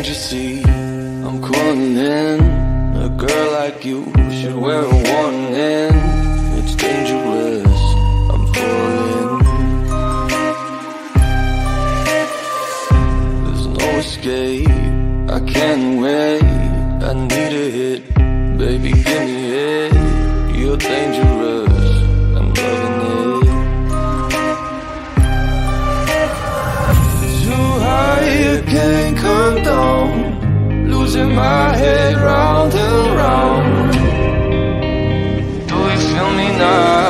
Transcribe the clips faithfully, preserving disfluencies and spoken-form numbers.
Can't you see I'm calling in? A girl like you should wear a warning. It's dangerous, I'm falling. There's no escape, I can't wait. I need a hit, baby, give me it. You're dangerous, I'm loving it. Too high, you can't come down. Losing my head round and round. Do you feel me now?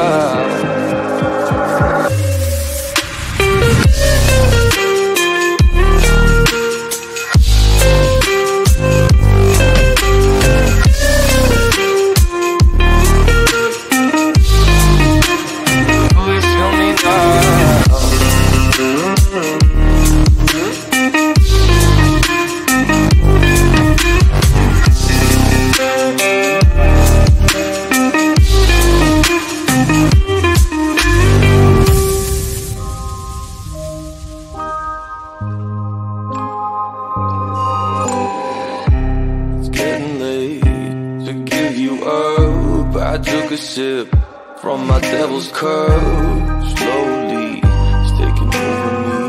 From my devil's curve, slowly it's taking over me.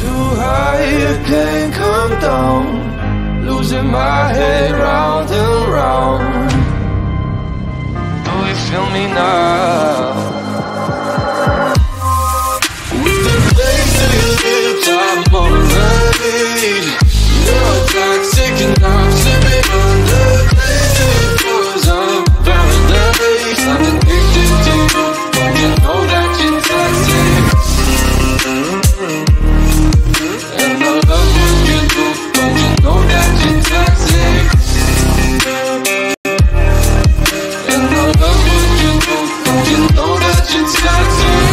Too high, it can't come down. Losing my head round and round. Do you feel me now? With the place that he lives, I'm alright. You're toxic and I'm slipping under. I'm addicted to you, but you know that you're toxic. And I love what you do, but you know that you're toxic. And I love what you do, but you know that you're oh.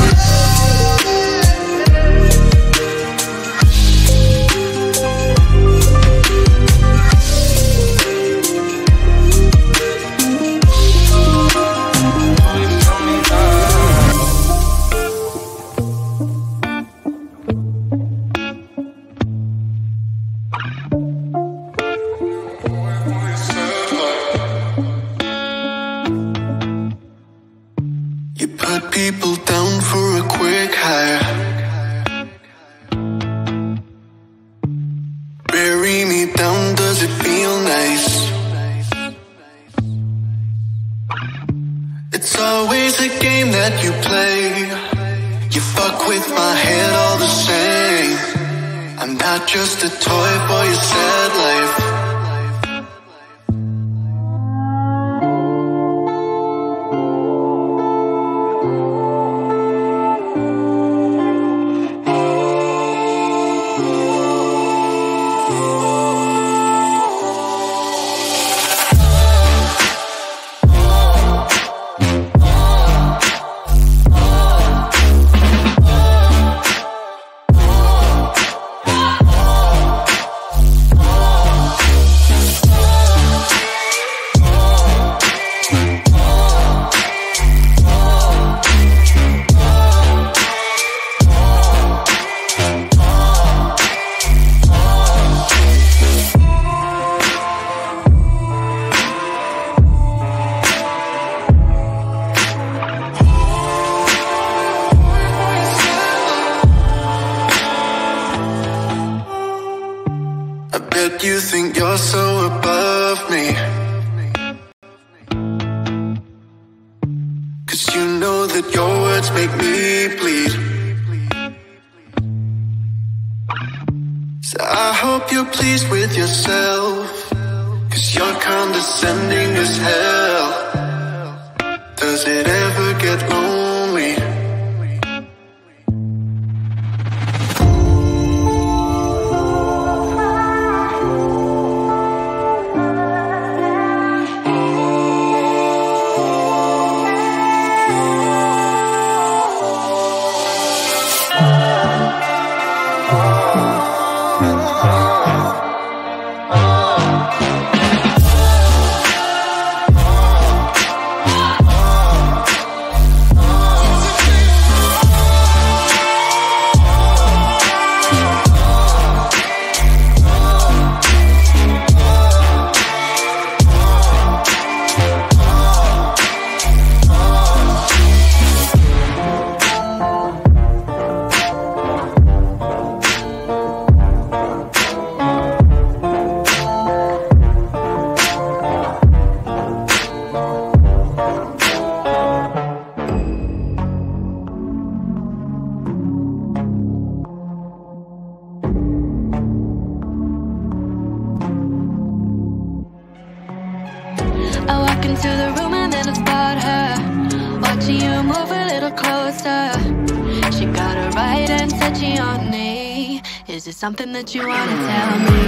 answer. She got her right and said she on me. Is there something that you wanna tell me?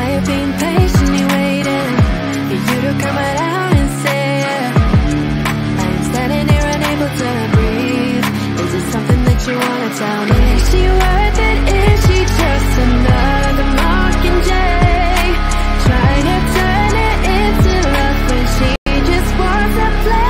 I have been patiently waiting for you to come right out and say yeah. I am standing here unable to breathe. Is there something that you wanna tell me? Is she worth it? Is she just another Mockingjay? Trying to turn it into love when she just wants to play.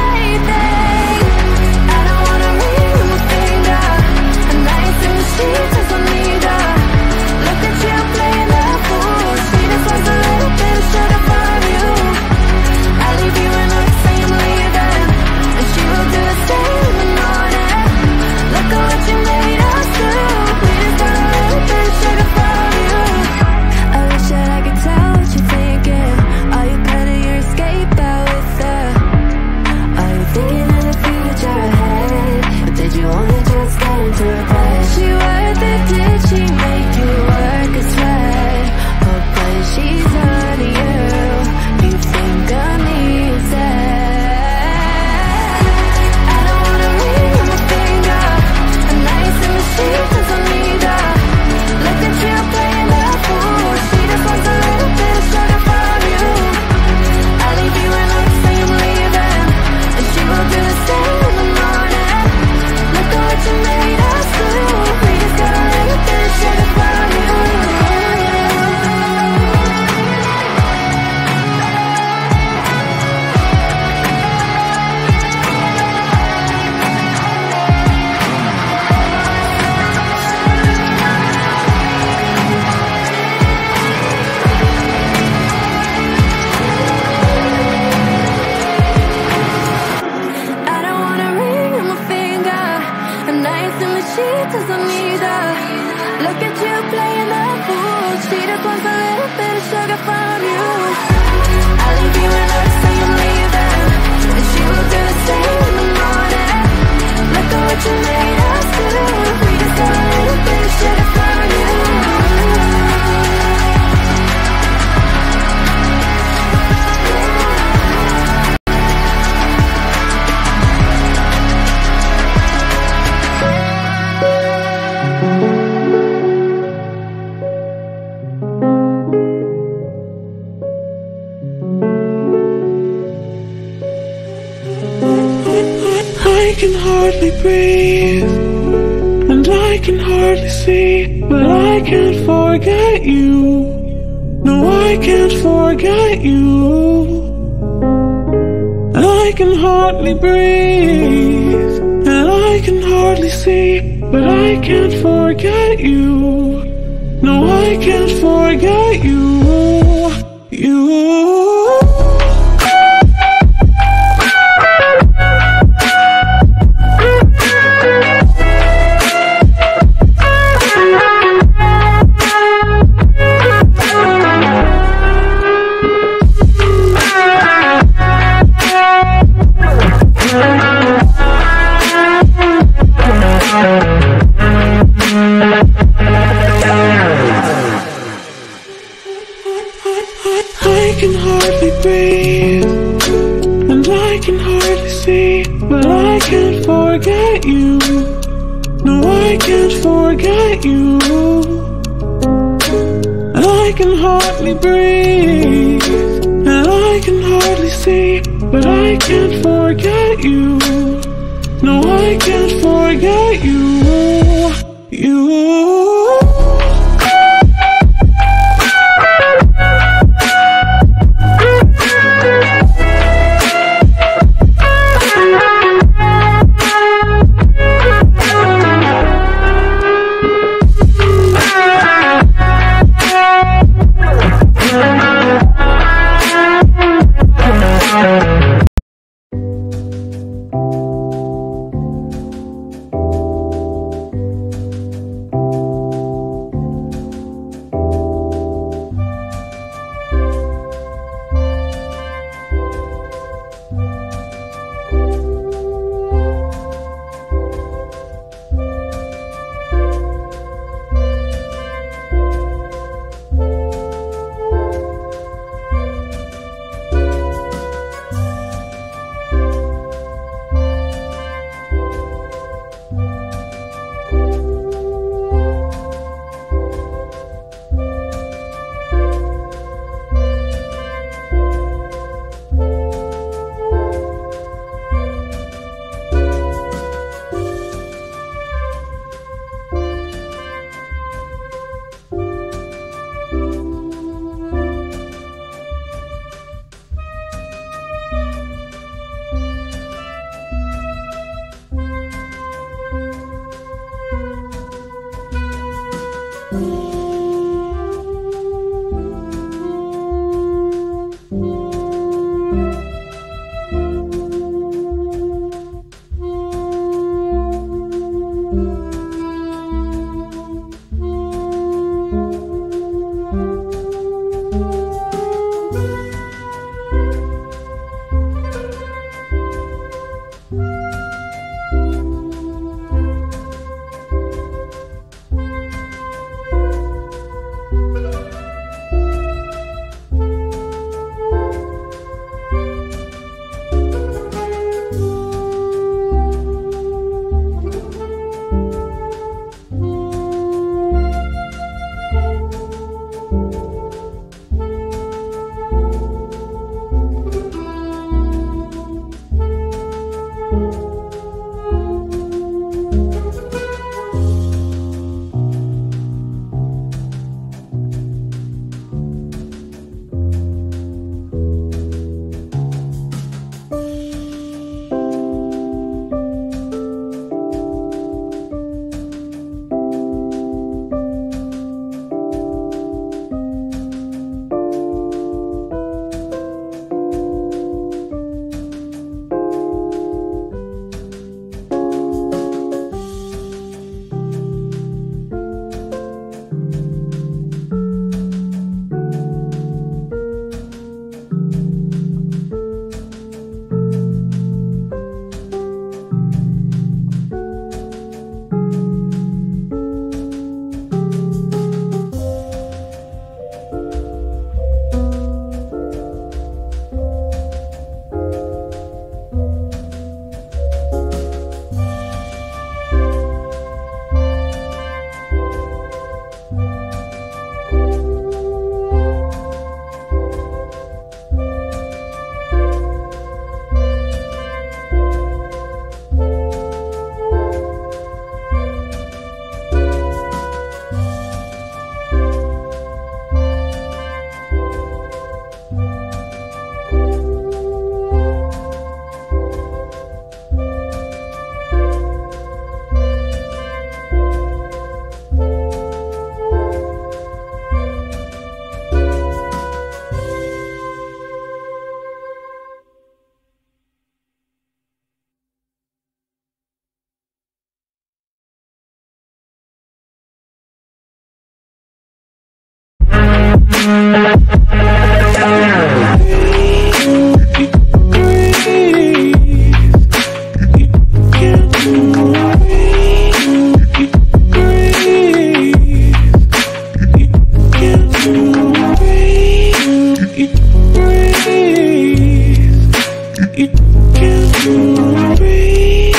Breathe.